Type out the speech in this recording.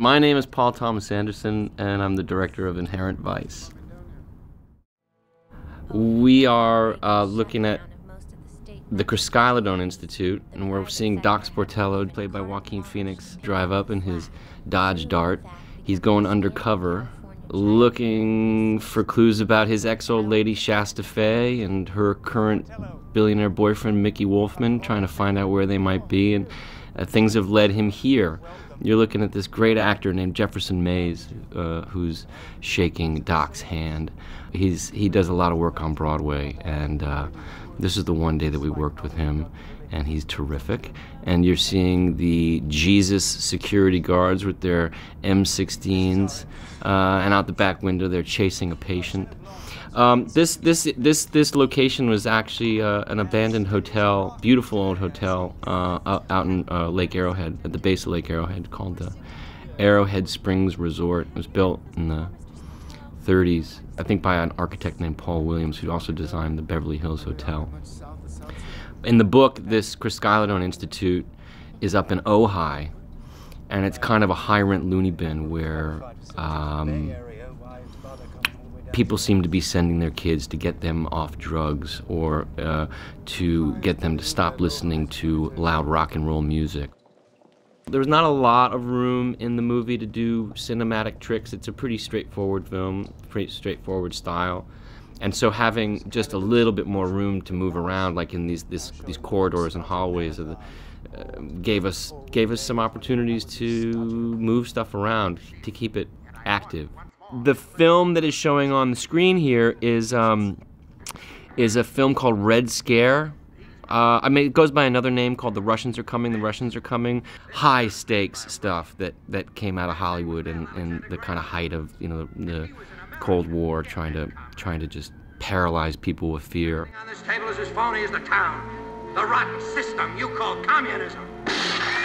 My name is Paul Thomas Anderson, and I'm the director of Inherent Vice. We are looking at the Chryskylodon Institute, and we're seeing Doc Sportello, played by Joaquin Phoenix, drive up in his Dodge Dart. He's going undercover, looking for clues about his ex-old lady Shasta Faye and her current billionaire boyfriend Mickey Wolfman, trying to find out where they might be, and things have led him here. You're looking at this great actor named Jefferson Mays, who's shaking Doc's hand. He does a lot of work on Broadway, and this is the one day that we worked with him, and he's terrific. And you're seeing the Jesus security guards with their M16s, and out the back window they're chasing a patient. This location was actually an abandoned hotel, beautiful old hotel out in Lake Arrowhead, at the base of Lake Arrowhead, called the Arrowhead Springs Resort. It was built in the 30s, I think, by an architect named Paul Williams, who also designed the Beverly Hills Hotel. In the book, this Chryskylodon Institute is up in Ojai, and it's kind of a high-rent loony bin where people seem to be sending their kids to get them off drugs, or to get them to stop listening to loud rock and roll music. There was not a lot of room in the movie to do cinematic tricks. It's a pretty straightforward film, pretty straightforward style. And so having just a little bit more room to move around, like in these corridors and hallways, of the, gave us some opportunities to move stuff around to keep it active. The film that is showing on the screen here is a film called Red Scare. I mean, it goes by another name called The Russians Are Coming, The Russians Are Coming. High stakes stuff that came out of Hollywood and the kind of height of, you know, the Cold War, trying to just paralyze people with fear. On this table is as phony as the town. The rotten system you call communism.